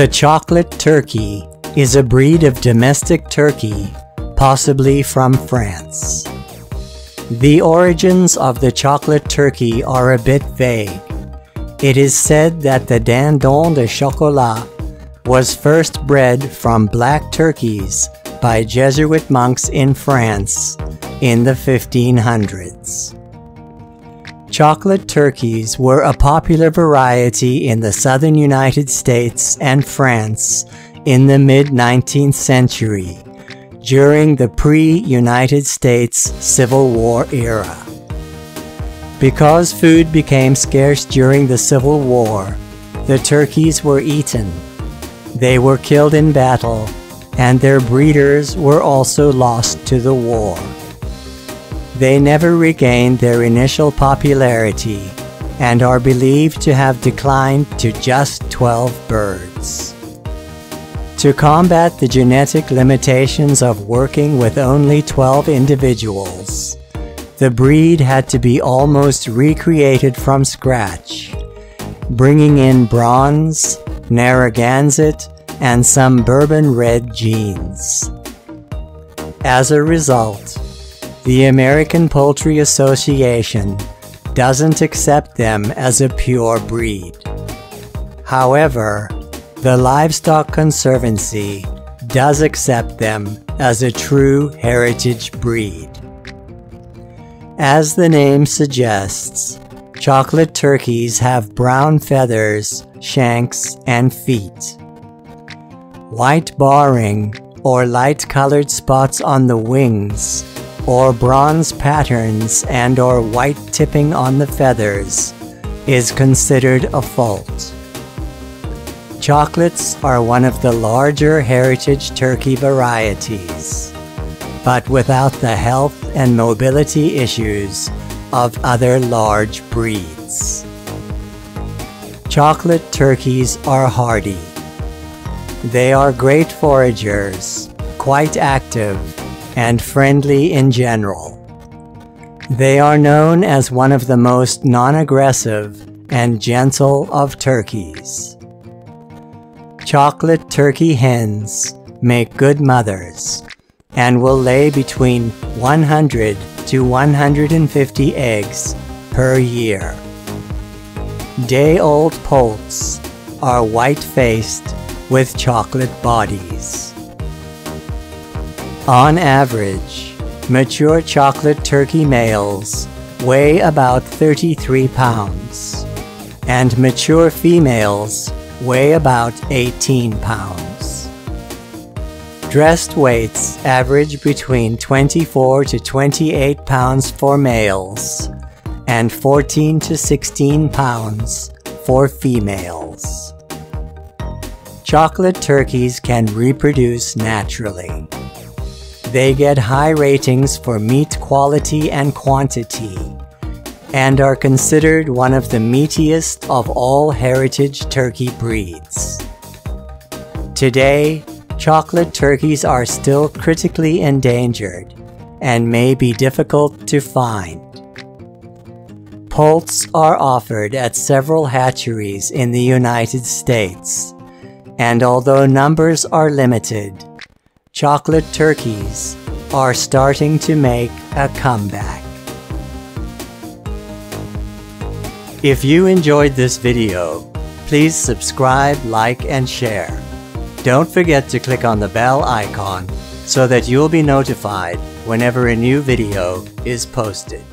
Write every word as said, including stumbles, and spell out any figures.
The chocolate turkey is a breed of domestic turkey, possibly from France. The origins of the chocolate turkey are a bit vague. It is said that the dindon de chocolat was first bred from black turkeys by Jesuit monks in France in the fifteen hundreds. Chocolate turkeys were a popular variety in the southern United States and France in the mid-nineteenth century, during the pre-United States Civil War era. Because food became scarce during the Civil War, the turkeys were eaten. They were killed in battle, and their breeders were also lost to the war. They never regained their initial popularity and are believed to have declined to just twelve birds. To combat the genetic limitations of working with only twelve individuals, the breed had to be almost recreated from scratch, bringing in bronze, Narragansett, and some Bourbon Red genes. As a result, the American Poultry Association doesn't accept them as a pure breed. However, the Livestock Conservancy does accept them as a true heritage breed. As the name suggests, chocolate turkeys have brown feathers, shanks, and feet. White barring or light-colored spots on the wings, or bronze patterns and or white tipping on the feathers is considered a fault. Chocolates are one of the larger heritage turkey varieties, but without the health and mobility issues of other large breeds. Chocolate turkeys are hardy. They are great foragers, quite active, and friendly in general. They are known as one of the most non-aggressive and gentle of turkeys. Chocolate turkey hens make good mothers and will lay between one hundred to one hundred fifty eggs per year. Day-old poults are white-faced with chocolate bodies. On average, mature chocolate turkey males weigh about thirty-three pounds, and mature females weigh about eighteen pounds. Dressed weights average between twenty-four to twenty-eight pounds for males and fourteen to sixteen pounds for females. Chocolate turkeys can reproduce naturally. They get high ratings for meat quality and quantity, and are considered one of the meatiest of all heritage turkey breeds. Today, chocolate turkeys are still critically endangered and may be difficult to find. Poults are offered at several hatcheries in the United States, and although numbers are limited, chocolate turkeys are starting to make a comeback. If you enjoyed this video, please subscribe, like, and share. Don't forget to click on the bell icon so that you'll be notified whenever a new video is posted.